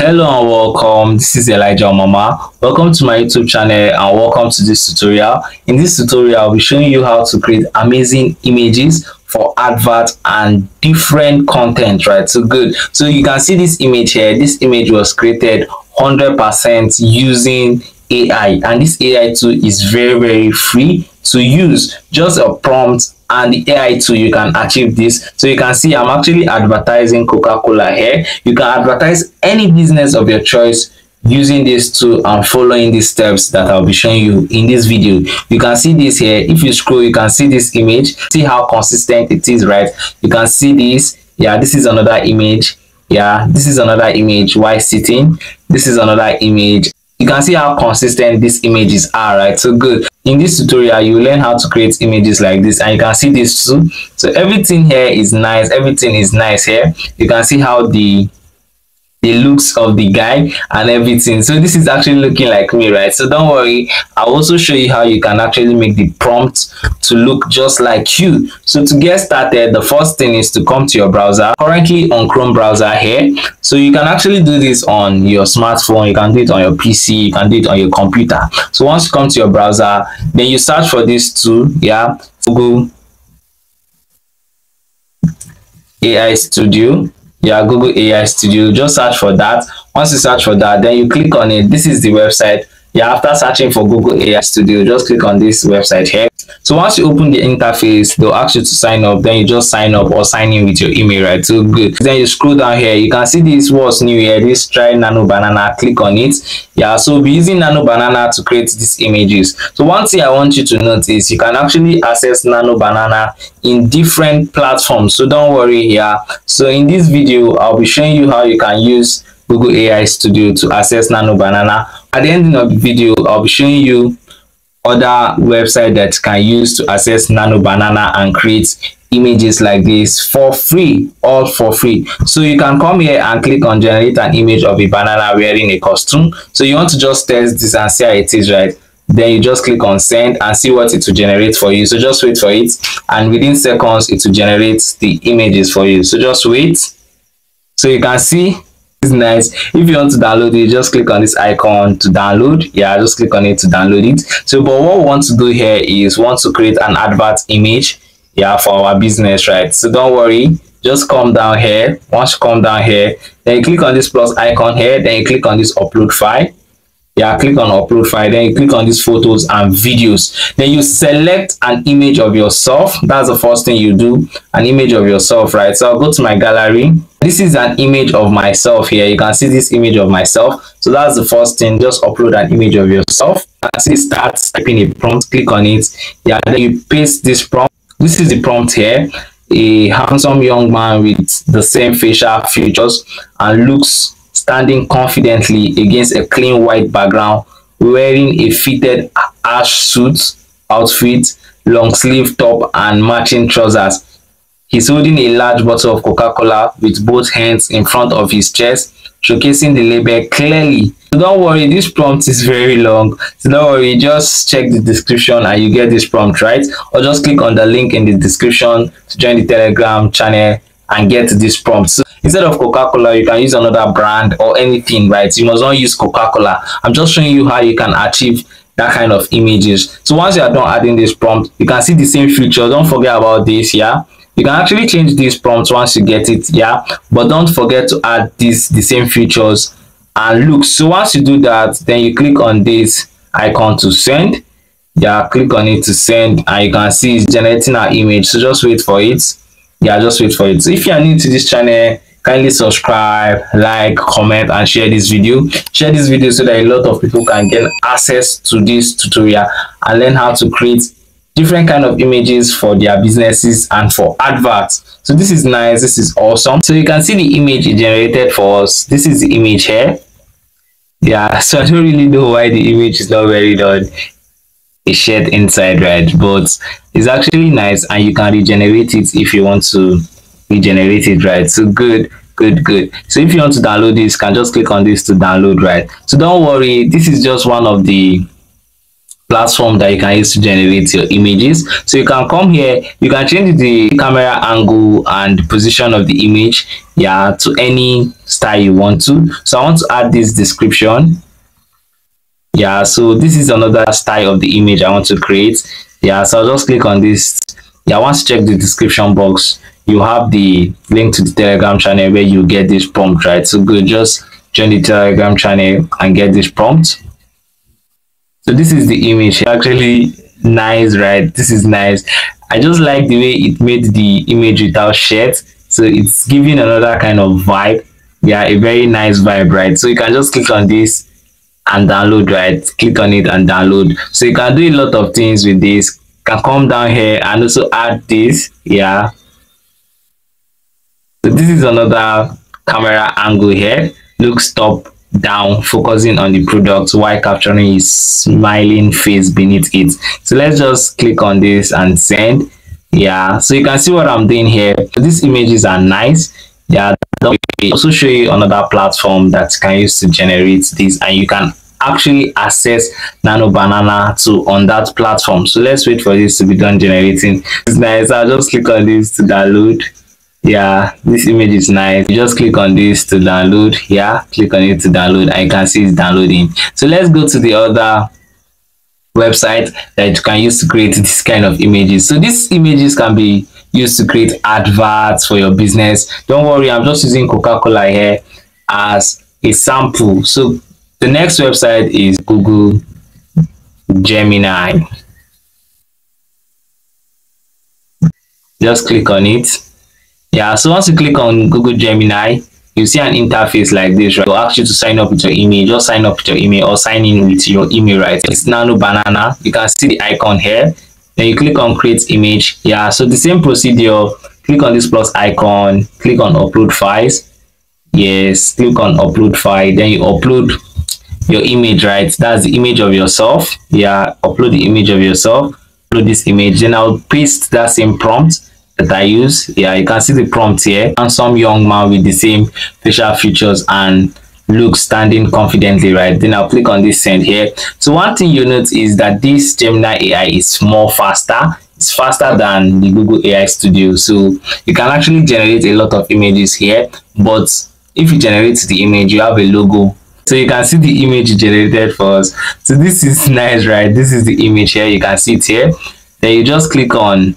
Hello and welcome. This is Elijah Umama. Welcome to my YouTube channel and welcome to this tutorial. In this tutorial, I'll be showing you how to create amazing images for advert and different content, right? So good. So you can see this image here. This image was created 100% using AI, and this AI tool is very free to use. Just a prompt and the AI tool, you can achieve this. So you can see I'm actually advertising Coca-Cola here. You can advertise any business of your choice using this tool and following these steps that I'll be showing you in this video. You can see this here. If you scroll, you can see this image. See how consistent it is, right? You can see this. Yeah, this is another image. Yeah, this is another image while sitting. This is another image. You can see how consistent these images are, right? So good. In this tutorial, you learn how to create images like this, and you can see this too. So everything here is nice. Everything is nice here. You can see how the looks of the guy and everything. So this is actually looking like me, right? So don't worry, I'll also show you how you can actually make the prompt to look just like you. So to get started, the first thing is to come to your browser. Currently on Chrome browser here. So you can actually do this on your smartphone, you can do it on your PC, you can do it on your computer. So once you come to your browser, then you search for this tool. Yeah, Google AI Studio. Yeah, Google AI Studio. Just search for that. Once you search for that, then you click on it. This is the website. Yeah, after searching for Google AI Studio, just click on this website here. So once you open the interface, they'll ask you to sign up. Then you just sign up or sign in with your email, right? So good. Then you scroll down here. You can see this was new here. This try Nano Banana. Click on it. Yeah, so we'll be using Nano Banana to create these images. So one thing I want you to notice is you can actually access Nano Banana in different platforms. So don't worry here. So in this video, I'll be showing you how you can use Google AI Studio to access Nano Banana. At the end of the video, I'll be showing you other website that you can use to access Nano Banana and create images like this for free, all for free. So you can come here and click on generate an image of a banana wearing a costume. So you want to just test this and see how it is, right? Then you just click on send and see what it will generate for you. So just wait for it, and within seconds it will generate the images for you. So just wait. So you can see it's nice. If you want to download it, just click on this icon to download. Yeah, just click on it to download it. So but what we want to do here is want to create an advert image, yeah, for our business, right? So don't worry, just come down here. Once you come down here, then you click on this plus icon here, then you click on this upload file. Yeah, click on upload file, then you click on these photos and videos. Then you select an image of yourself. That's the first thing you do, an image of yourself, right? So I'll go to my gallery. This is an image of myself here. You can see this image of myself. So that's the first thing. Just upload an image of yourself. As it starts, type in a prompt, click on it. Yeah, then you paste this prompt. This is the prompt here. A handsome young man with the same facial features and looks, standing confidently against a clean white background, wearing a fitted ash suit outfit, long sleeve top and matching trousers. He's holding a large bottle of Coca-Cola with both hands in front of his chest, showcasing the label clearly. So don't worry, this prompt is very long. So don't worry, just check the description and you get this prompt, right? Or just click on the link in the description to join the Telegram channel and get this prompt. So instead of Coca-Cola, you can use another brand or anything, right? You must not use Coca-Cola. I'm just showing you how you can achieve that kind of images. So once you are done adding this prompt, you can see the same feature. Don't forget about this, yeah? You can actually change these prompts once you get it, yeah, but don't forget to add the same features and look. So once you do that, then you click on this icon to send. Yeah, click on it to send, and you can see it's generating our image. So just wait for it. Yeah, just wait for it. So if you are new to this channel, kindly subscribe, like, comment and share this video. Share this video so that a lot of people can get access to this tutorial and learn how to create different kind of images for their businesses and for adverts. So this is nice, this is awesome. So you can see the image generated for us. This is the image here. Yeah, so I don't really know why the image is not very done. It's shared inside, right? But it's actually nice, and you can regenerate it if you want to regenerate it, right? So good. So if you want to download this, you can just click on this to download, right? So don't worry, this is just one of the platform that you can use to generate your images. So you can come here, you can change the camera angle and position of the image, yeah, to any style you want to. So I want to add this description, yeah. So this is another style of the image I want to create, yeah. So I'll just click on this, yeah. Once you check the description box, you have the link to the Telegram channel where you get this prompt, right? So go just join the Telegram channel and get this prompt. So this is the image, actually nice, right? This is nice. I just like the way it made the image without shirts, so it's giving another kind of vibe, yeah, a very nice vibe, right? So you can just click on this and download, right? Click on it and download. So you can do a lot of things with this. You can come down here and also add this, yeah. So this is another camera angle here, looks top down, focusing on the product while capturing his smiling face beneath it. So let's just click on this and send, yeah. So you can see what I'm doing here. These images are nice, yeah. Also show you another platform that you can use to generate this, and you can actually access Nano Banana to on that platform. So let's wait for this to be done generating. It's nice. I'll just click on this to download. Yeah, this image is nice. You just click on this to download, yeah. Click on it to download, and you can see it's downloading. So let's go to the other website that you can use to create this kind of images. So these images can be used to create adverts for your business. Don't worry, I'm just using Coca-Cola here as a sample. So the next website is Google Gemini. Just click on it. Yeah, so once you click on Google Gemini, you see an interface like this, right? It'll ask you to sign up with your email. Just sign up with your email or sign in with your email, right? It's Nano Banana. You can see the icon here. Then you click on create image. Yeah, so the same procedure. Click on this plus icon. Click on upload files. Yes, click on upload file. Then you upload your image, right? That's the image of yourself. Yeah, upload the image of yourself. Upload this image. Then I'll paste that same prompt that I use. Yeah, you can see the prompt here. Handsome young man with the same facial features and look, standing confidently, right? Then I'll click on this send here. So one thing you notice is that this Gemini AI is more faster. It's faster than the Google AI Studio. So you can actually generate a lot of images here, but if you generate the image, you have a logo. So you can see the image generated for us. So this is nice, right? This is the image here. You can see it here. Then you just click on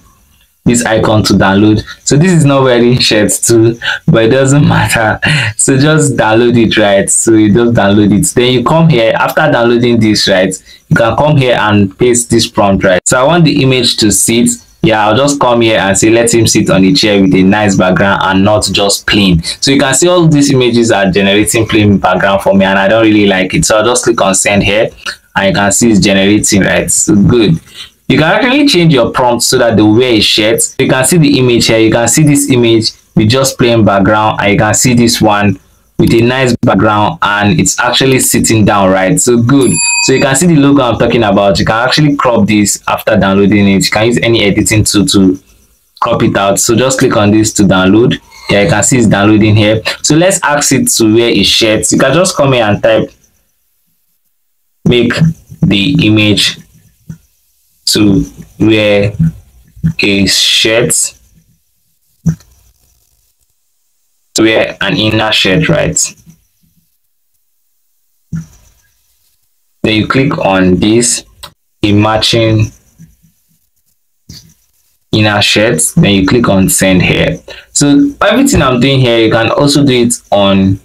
this icon to download. So this is not wearing shirts too, but it doesn't matter. So just download it, right? So you just download it. Then you come here after downloading this, right? You can come here and paste this prompt, right? So I want the image to sit. Yeah, I'll just come here and say let him sit on a chair with a nice background and not just plain. So you can see all these images are generating plain background for me, and I don't really like it. So I'll just click on send here, and you can see it's generating, right? So good. You can actually change your prompt so that they wear a shirt. You can see the image here. You can see this image with just plain background, and you can see this one with a nice background, and it's actually sitting down, right? So good. So you can see the logo I'm talking about. You can actually crop this after downloading it. You can use any editing tool to crop it out. So just click on this to download. Yeah, you can see it's downloading here. So let's ask it to wear a shirt. You can just come here and type make the image to wear a shirt, to wear an inner shirt, right? Then you click on this, a matching inner shirt. Then you click on send here. So everything I'm doing here, you can also do it on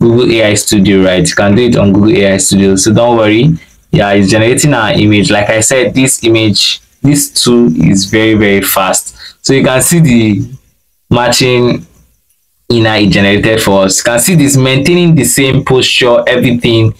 Google AI Studio, right? You can do it on Google AI Studio. So don't worry. Yeah, it's generating our image. Like I said, this image, this tool is very fast. So you can see the matching inner it generated for us. You can see this maintaining the same posture, everything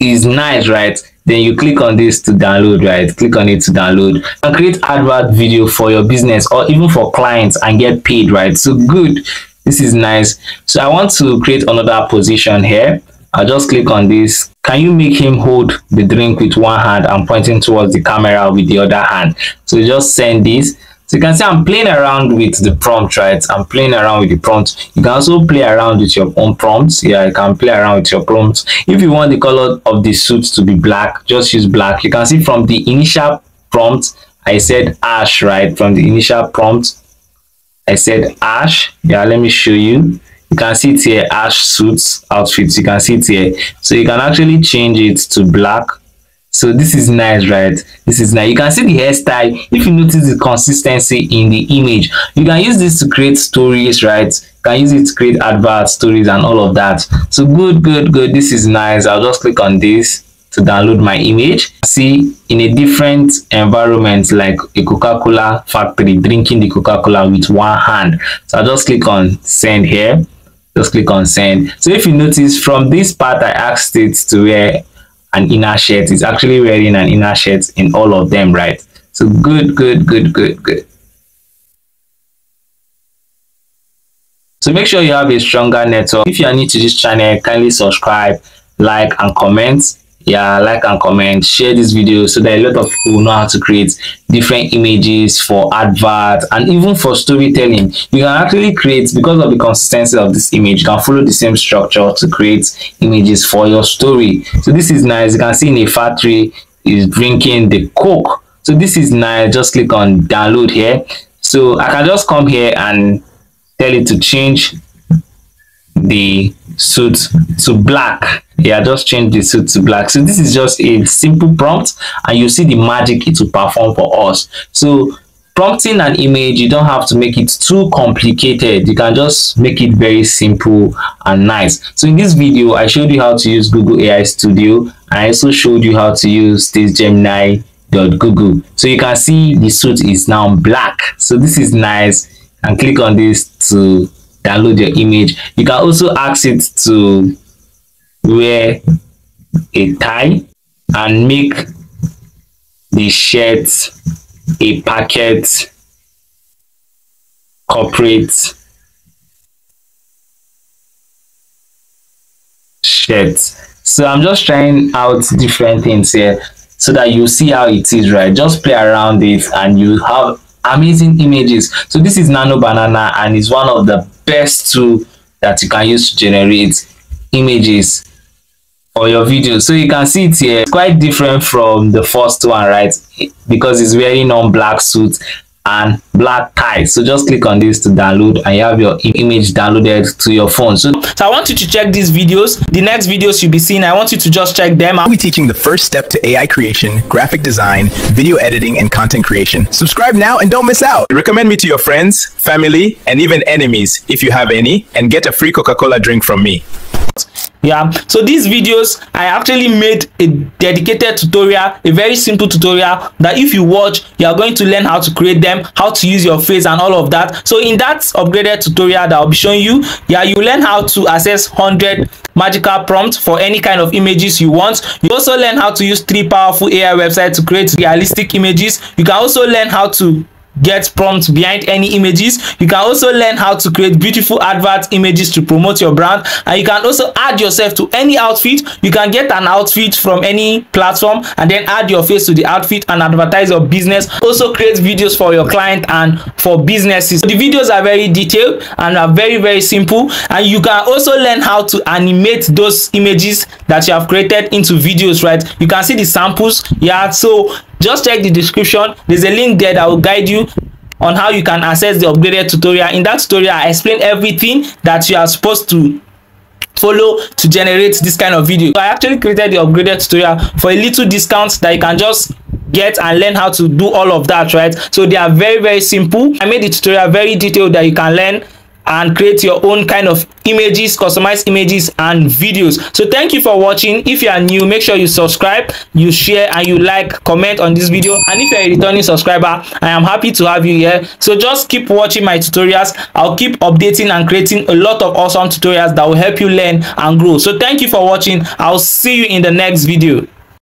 is nice, right? Then you click on this to download, right? Click on it to download and create advert video for your business or even for clients and get paid, right? So good. This is nice. So I want to create another position here. I'll just click on this. Can you make him hold the drink with one hand and pointing towards the camera with the other hand? So just send this. So you can see I'm playing around with the prompt, right? I'm playing around with the prompt. You can also play around with your own prompts. Yeah, you can play around with your prompts. If you want the color of the suit to be black, just use black. You can see from the initial prompt, I said ash, right? From the initial prompt, I said ash. Yeah, let me show you. You can see it here, ash suits, outfits. You can see it here. So you can actually change it to black. So this is nice, right? This is nice. You can see the hairstyle. If you notice the consistency in the image, you can use this to create stories, right? You can use it to create adverts, stories, and all of that. So good. This is nice. I'll just click on this to download my image. See, in a different environment, like a Coca-Cola factory, drinking the Coca-Cola with one hand. So I'll just click on send here. Just click on send. So if you notice from this part, I asked it to where an inner shirt is actually wearing an inner shirt in all of them, right? So good. So make sure you have a stronger network. If you are new to this channel, kindly subscribe, like and comment. Yeah, like and comment, share this video so that a lot of people know how to create different images for adverts and even for storytelling. You can actually create, because of the consistency of this image, you can follow the same structure to create images for your story. So this is nice. You can see in a factory is drinking the Coke. So this is nice. Just click on download here. So I can just come here and tell it to change the suit to black. Yeah, just change the suit to black. So this is just a simple prompt, and you see the magic it will perform for us. So prompting an image, you don't have to make it too complicated. You can just make it very simple and nice. So in this video, I showed you how to use Google AI Studio, and I also showed you how to use this Gemini.google. So you can see the suit is now black. So this is nice. And click on this to download your image. You can also ask it to wear a tie and make the shirt a packet corporate shirt. So I'm just trying out different things here so that you see how it is, right? Just play around it and you have amazing images. So this is Nano Banana, and it's one of the best tool that you can use to generate images for your video. So you can see it here. It's quite different from the first one, right? Because it's wearing on black suit and black tie. So just click on this to download, and you have your image downloaded to your phone. So I want you to check these videos. The next videos you'll be seeing, I want you to just check them out. We'll be teaching the first step to AI creation, graphic design, video editing, and content creation. Subscribe now and don't miss out. Recommend me to your friends, family, and even enemies if you have any, and get a free Coca-Cola drink from me. Yeah, so these videos, I actually made a dedicated tutorial, a very simple tutorial that if you watch, you are going to learn how to create them, how to use your face and all of that. So in that upgraded tutorial that I'll be showing you, yeah, you learn how to access 100 magical prompts for any kind of images you want. You also learn how to use 3 powerful AI websites to create realistic images. You can also learn how to get prompts behind any images. You can also learn how to create beautiful advert images to promote your brand, and you can also add yourself to any outfit. You can get an outfit from any platform and then add your face to the outfit and advertise your business. Also create videos for your client and for businesses. So the videos are very detailed and are very simple, and you can also learn how to animate those images that you have created into videos, right? You can see the samples. Yeah, so just check the description. There's a link there that will guide you on how you can access the upgraded tutorial. In that tutorial, I explain everything that you are supposed to follow to generate this kind of video. So I actually created the upgraded tutorial for a little discount that you can just get and learn how to do all of that, right? So they are very simple. I made the tutorial very detailed that you can learn and create your own kind of images, customized images and videos. So thank you for watching. If you are new, make sure you subscribe, you share, and you like, comment on this video. And if you're a returning subscriber, I am happy to have you here. So just keep watching my tutorials. I'll keep updating and creating a lot of awesome tutorials that will help you learn and grow. So thank you for watching. I'll see you in the next video.